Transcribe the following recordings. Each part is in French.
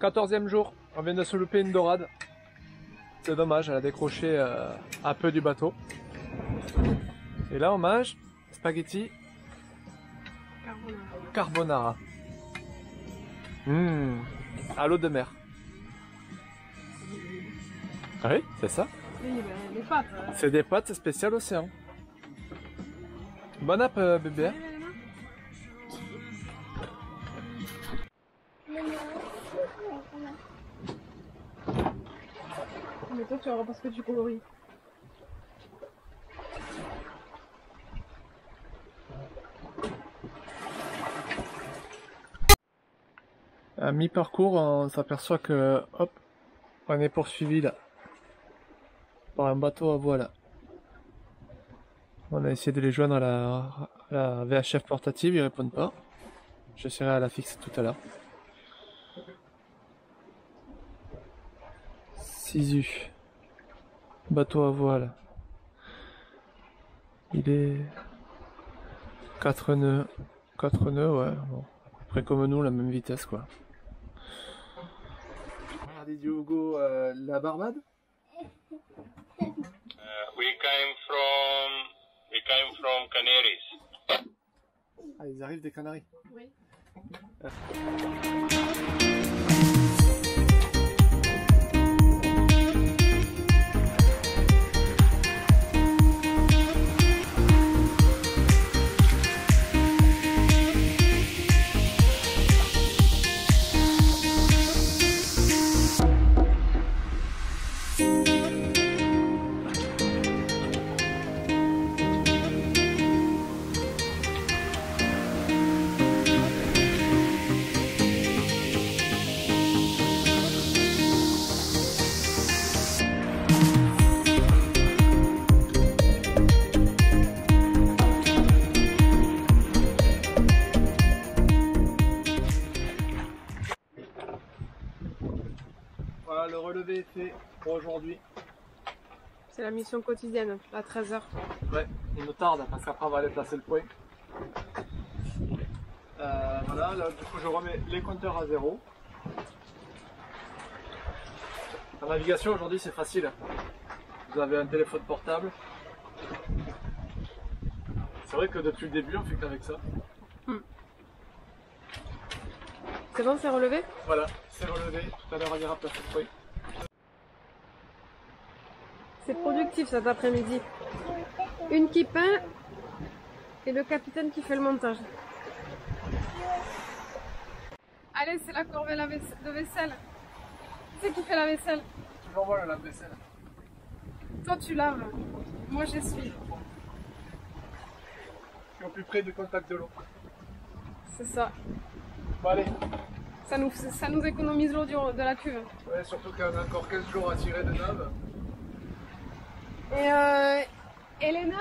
14e jour, on vient de se louper une dorade. C'est dommage, elle a décroché un peu du bateau. Et là on mange spaghetti carbonara. À l'eau de mer. Ah oui, c'est ça. Oui, des pâtes. C'est des pâtes spéciales océan. Bon app bébé. Mais toi, tu vas voir parce que tu coloris. À mi-parcours, on s'aperçoit que, hop, on est poursuivi là, par un bateau à voile. On a essayé de les joindre à la VHF portative, ils répondent pas. J'essaierai à la fixer tout à l'heure. Sisu, bateau à voile. Il est 4 nœuds. 4 nœuds, ouais, bon. À peu près comme nous, la même vitesse quoi. Regardez Diogo, la Barbade. We came from Canaries. Ah, ils arrivent des Canaries. Oui. Le relevé est fait pour aujourd'hui. C'est la mission quotidienne à 13h. Ouais, il nous tarde parce qu'après on va aller placer le point. Voilà, là du coup je remets les compteurs à zéro. La navigation aujourd'hui c'est facile. Vous avez un téléphone portable. C'est vrai que depuis le début on fait qu'avec ça. C'est bon, c'est relevé? Voilà, c'est relevé. Tout à l'heure, on ira placer le point. C'est productif cet après-midi. Une qui peint et le capitaine qui fait le montage. Allez, c'est la corvée de vaisselle. C'est qui fait la vaisselle? Toujours moi le lave-vaisselle. Toi, tu laves. Moi, j'essuie. Je suis au plus près du contact de l'eau. C'est ça. Bon, allez. Ça nous économise l'eau de la cuve. Ouais, surtout qu'on a encore 15 jours à tirer de naves. Et Elena,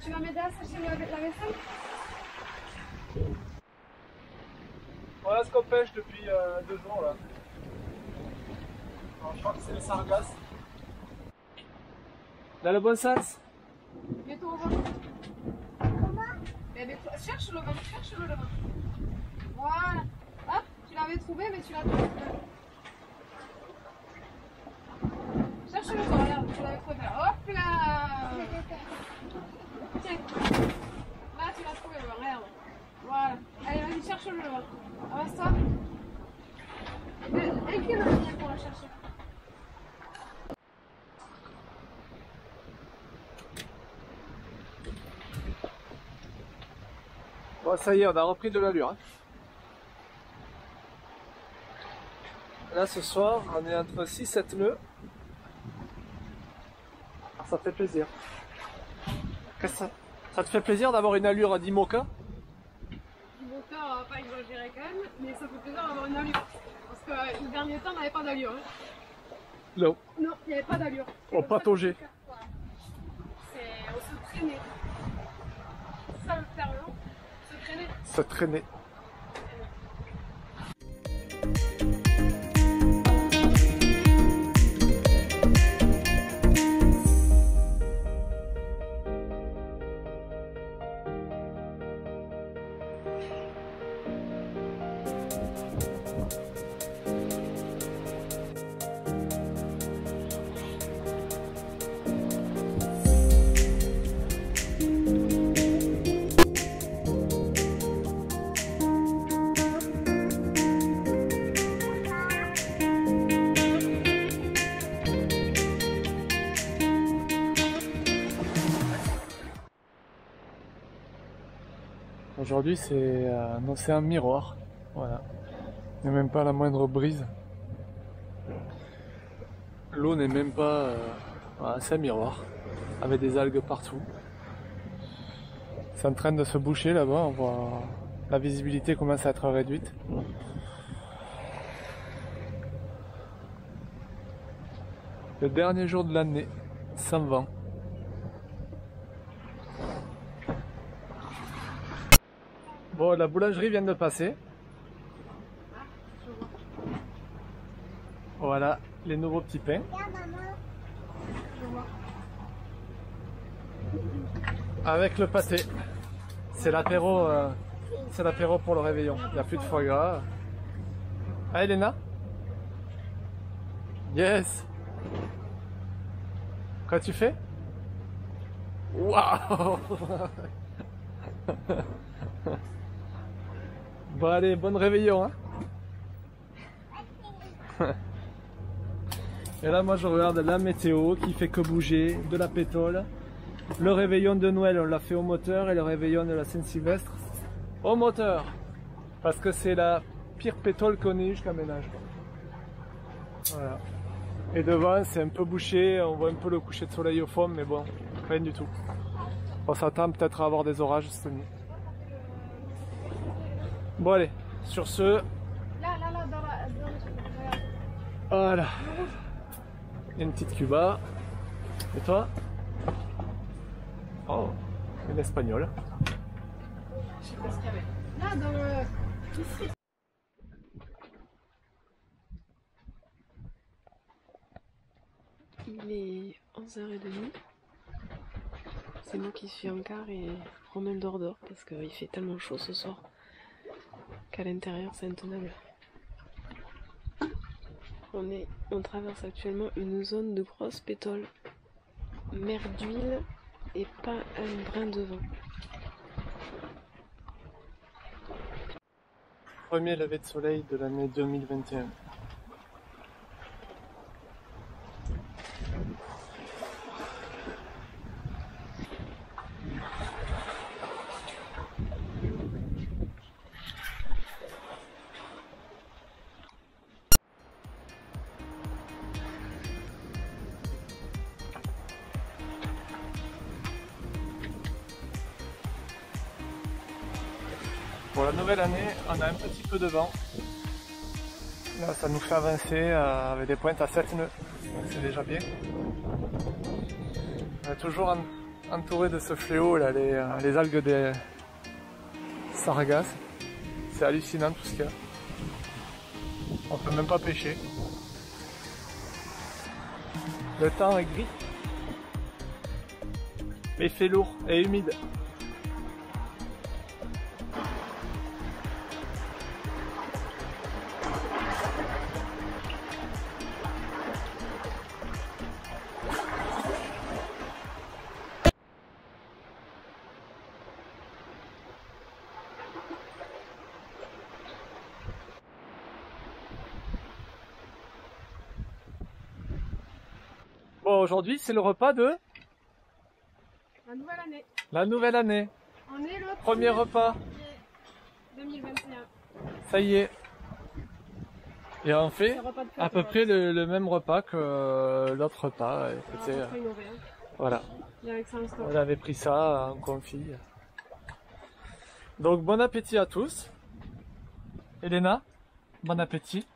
tu vas m'aider à sécher la vaisselle? Voilà ce qu'on pêche depuis 2 ans là. Alors, je crois que c'est les sargasses. Dans le bon sens. Mets-toi au vent. Cherche le vent. Voilà. Hop, tu l'avais trouvé, mais tu l'as trouvé. Cherche-le, regarde, tu l'avais trouvé. Hop là. Tiens. Là, tu l'as trouvé, regarde. Voilà. Allez, vas-y, cherche-le, là. Avance-toi. Incline-le bien pour le chercher. Bon, ça y est, on a repris de l'allure. Hein. Là ce soir, on est entre 6 et 7 nœuds. Ça fait plaisir. Qu'est-ce que ça? Ça te fait plaisir d'avoir une allure à Dimoka? Dimoka, on va pas exagérer quand même, mais ça fait plaisir d'avoir une allure. Parce que le dernier temps, on n'avait pas d'allure. Hein. Non. Non, il n'y avait pas d'allure. On pataugeait. On se traînait. Ça le faire long. Se traîner. Se traîner. Aujourd'hui c'est un océan miroir, voilà. Il n'y a même pas la moindre brise. L'eau n'est même pas... voilà, c'est un miroir, avec des algues partout. C'est en train de se boucher là-bas, on voit la visibilité commence à être réduite. Le dernier jour de l'année, sans vent. Bon, la boulangerie vient de passer. Voilà les nouveaux petits pains. Avec le pâté. C'est l'apéro pour le réveillon. Il n'y a plus de foie gras. Ah, Elena? Yes! Quoi tu fais? Waouh! Bon allez, bonne réveillon hein. Et là moi je regarde la météo qui fait que bouger, de la pétole. Le réveillon de Noël on l'a fait au moteur et le réveillon de la Saint-Sylvestre au moteur. Parce que c'est la pire pétole qu'on ait jusqu'à ménage. Voilà. Et devant c'est un peu bouché, on voit un peu le coucher de soleil au fond mais bon, rien du tout. On s'attend peut-être à avoir des orages cette nuit. Bon allez, sur ce... Là, dans la... Voilà. Il y a une petite Cuba. Et toi? Oh, une espagnole. Je sais pas ce qu'il y avait. Là, dans le... Ici. Il est 11h30. C'est moi qui suis en quart et Romain dort dehors parce qu'il fait tellement chaud ce soir. Qu'à l'intérieur c'est intenable. On traverse actuellement une zone de grosse pétole, mer d'huile et pas un brin de vent. Premier lever de soleil de l'année 2021. Pour la nouvelle année, on a un petit peu de vent. Là, ça nous fait avancer avec des pointes à 7 nœuds. C'est déjà bien. On est toujours entouré de ce fléau, là, les algues des sargasses. C'est hallucinant tout ce qu'il y a. On peut même pas pêcher. Le temps est gris. Mais il fait lourd et humide. Aujourd'hui, c'est le repas de la nouvelle année. La nouvelle année. On est le premier repas 2021. Ça y est. Et on fait à peu près le même repas que l'autre repas. C'était voilà. On avait pris ça en confit. Donc bon appétit à tous. Elena, bon appétit.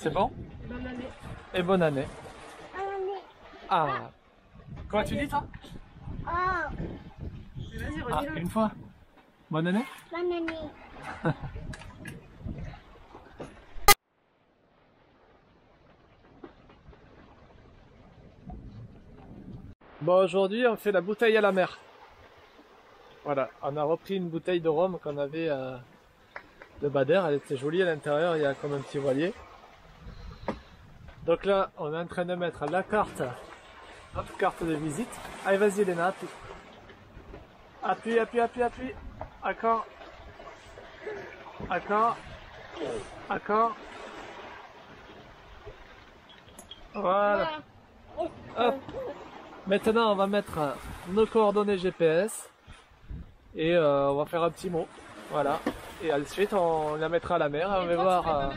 C'est bon? Bonne année. Et bonne année. Ah! Comment tu dis toi? Ah! Vas-y, redis-le. Ah, une fois! Bonne année? Bonne année! Bon, aujourd'hui, on fait la bouteille à la mer. Voilà, on a repris une bouteille de rhum qu'on avait de Badère. Elle était jolie à l'intérieur, il y a comme un petit voilier. Donc là, on est en train de mettre la carte. Notre carte de visite. Allez, vas-y, Elena, appuie. Appuie, appuie, appuie, appuie. Accord. Accord. Accord. Voilà. Hop. Maintenant, on va mettre nos coordonnées GPS. Et on va faire un petit mot. Voilà. Et ensuite, on la mettra à la mer. On va voir.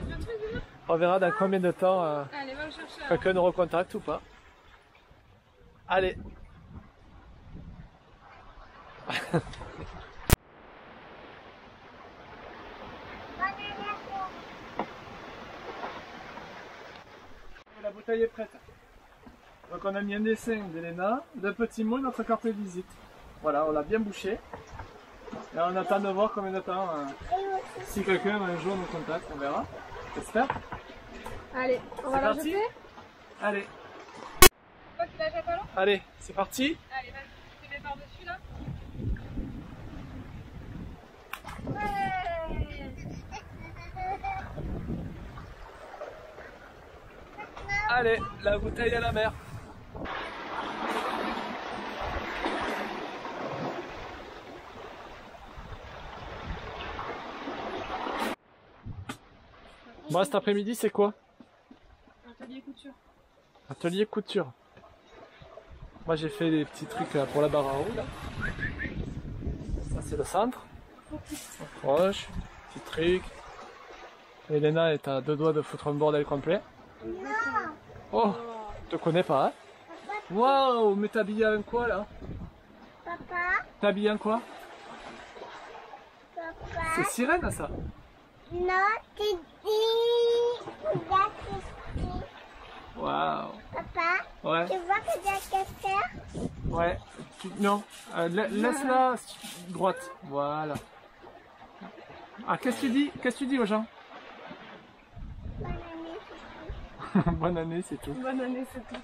On verra dans combien de temps quelqu'un nous recontacte ou pas. Allez. La bouteille est prête. Donc on a mis un dessin d'Elena, de petits mots, notre carte de visite. Voilà, on l'a bien bouchée. Et on attend de voir combien de temps, si quelqu'un un jour nous contacte, on verra. J'espère. Allez, on va la jeter. Allez. Toi tu la jettes à l'eau ? Allez, c'est parti. Allez, vas-y, tu mets par-dessus là. Allez, la bouteille à la mer. Bon, cet après-midi, c'est quoi? Atelier couture. Atelier couture. Moi, j'ai fait des petits trucs pour la barre à eau, là. Ça, c'est le centre. Proche, petit truc. Elena est à deux doigts de foutre un bordel complet. Non. Oh, je te connais pas, hein? Waouh, mais t'habilles en quoi, là? Papa. T'habilles en quoi? Papa. C'est sirène, ça? Non, c'est des... Waouh. Papa, ouais. Tu vois que j'ai un... Ouais. Non, laisse-la droite. Voilà. Ah, qu'est-ce que tu dis? Qu'est-ce que tu dis aux gens? Bonne année, c'est tout. Bonne année, c'est tout. Bonne année, c'est tout.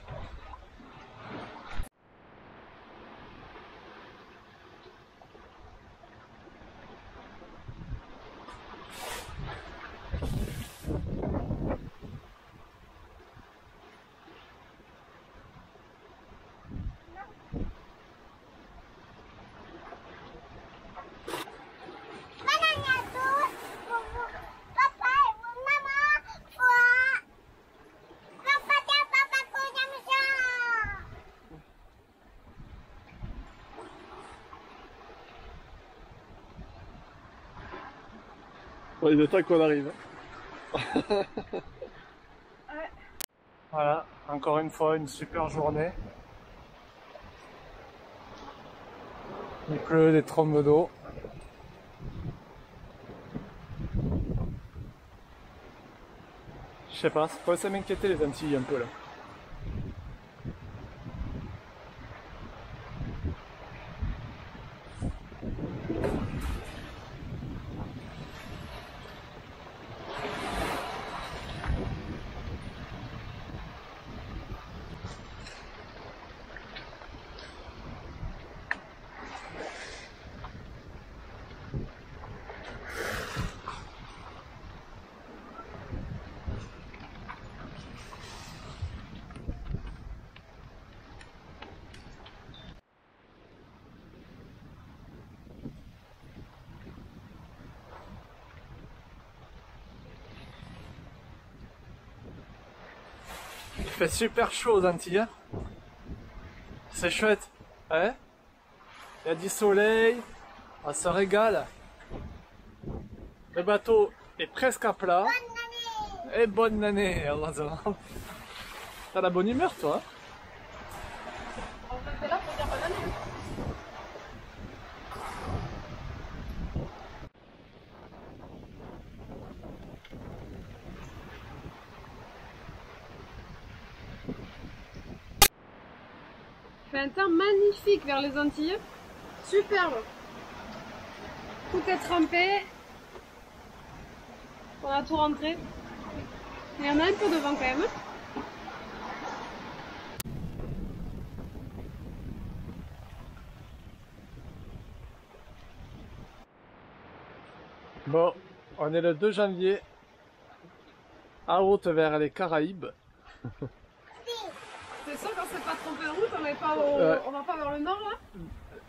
Il est de temps qu'on arrive. Ouais. Voilà, encore une fois une super journée. Il pleut, des trombes d'eau. Je sais pas, ça commence à m'inquiéter les Antilles un peu là. Il fait super chaud aux Antilles, hein? C'est chouette, hein? Il y a du soleil, on se régale. Le bateau est presque à plat. Bonne année. Et bonne année. T'as la bonne humeur, toi? On était là pour dire bonne année. Un temps magnifique vers les Antilles, superbe, tout est trempé, on a tout rentré, mais on a un peu de vent quand même. Bon, on est le 2 janvier, en route vers les Caraïbes. C'est sûr qu'on s'est pas trompé de route, on va pas vers le nord là.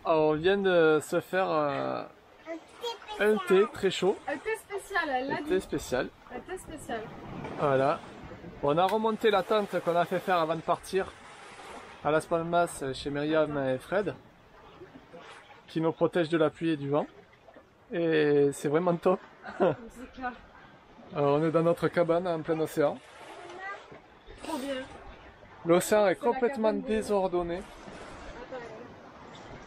Alors, on vient de se faire un thé très chaud. Un thé spécial, elle l'a dit. Un thé spécial. Un thé spécial. Voilà. On a remonté la tente qu'on a fait faire avant de partir à Las Palmas chez Myriam et Fred, qui nous protège de la pluie et du vent. et c'est vraiment top. C'est clair. Alors on est dans notre cabane en plein océan. Trop bien. L'océan est complètement désordonné.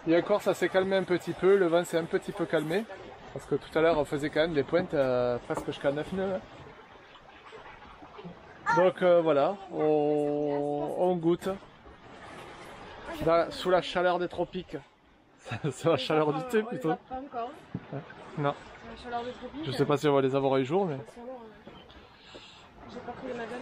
Et encore ça s'est calmé un petit peu, le vent s'est un petit peu calmé. Parce que tout à l'heure on faisait quand même des pointes presque jusqu'à 9 nœuds. Donc voilà, on goûte sous la chaleur des tropiques. C'est la chaleur du thé plutôt. Non. Je sais pas si on va les avoir un jour mais... J'ai pas pris les madames.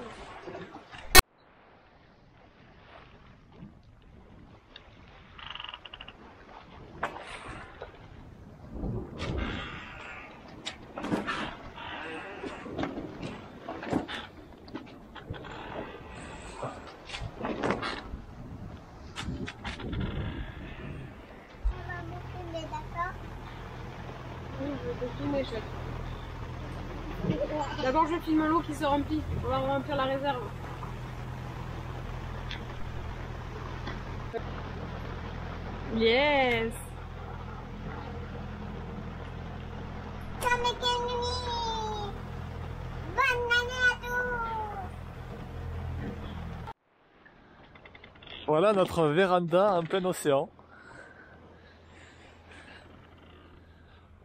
D'abord je filme l'eau qui se remplit, on va remplir la réserve. Yes. Bonne année à tous. Voilà notre véranda en plein océan.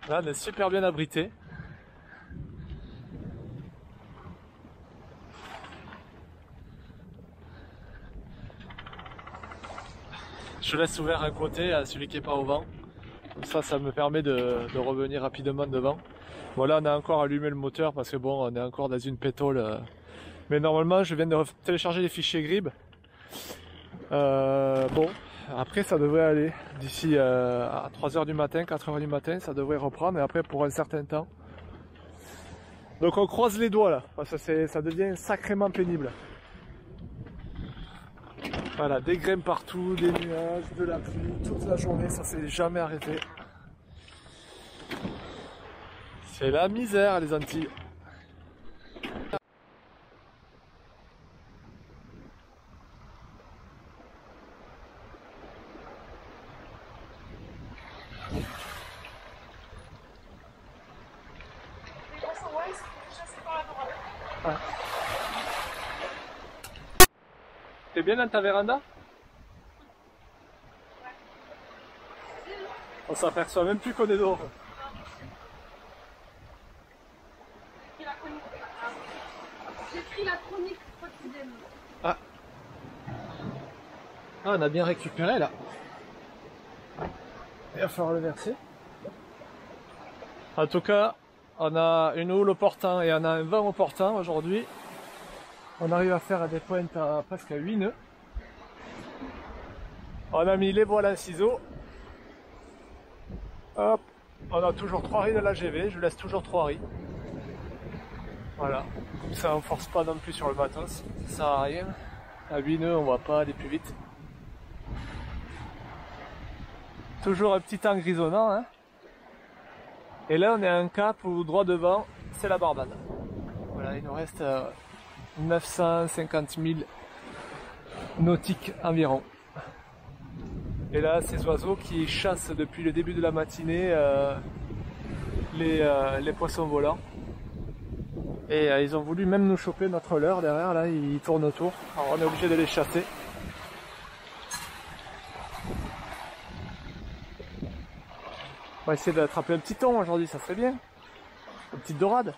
Là on est super bien abrité. Je laisse ouvert un côté à celui qui n'est pas au vent. Comme ça, ça me permet de revenir rapidement devant. Bon là on a encore allumé le moteur parce que bon on est encore dans une pétole. Mais normalement je viens de télécharger les fichiers GRIB. Bon. Après ça devrait aller, d'ici à 3h du matin, 4h du matin, ça devrait reprendre et après pour un certain temps. Donc on croise les doigts là, parce que ça devient sacrément pénible. Voilà, des graines partout, des nuages, de la pluie, toute la journée, ça s'est jamais arrêté. C'est la misère les Antilles. T'es bien dans ta véranda? On s'aperçoit même plus qu'on est dehors. J'ai pris la chronique quotidienne. Ah. Ah, on a bien récupéré là. Il va falloir le verser. En tout cas, on a une houle au portant et on a un vent au portant aujourd'hui. On arrive à faire des pointes à presque à 8 nœuds. On a mis les voiles en ciseaux. Hop, on a toujours 3 ris de la GV, je laisse toujours 3 ris. Voilà, comme ça on force pas non plus sur le matos, ça sert à rien. À 8 nœuds on va pas aller plus vite. Toujours un petit temps grisonnant. Hein. Et là on est à un cap où droit devant c'est la Barbade. Voilà, il nous reste... 950 000 nautiques environ. Et là, ces oiseaux qui chassent depuis le début de la matinée les poissons volants. Et ils ont voulu même nous choper notre leurre derrière, là, ils tournent autour. Alors on est obligé de les chasser. On va essayer d'attraper un petit thon aujourd'hui, ça serait bien. Une petite dorade.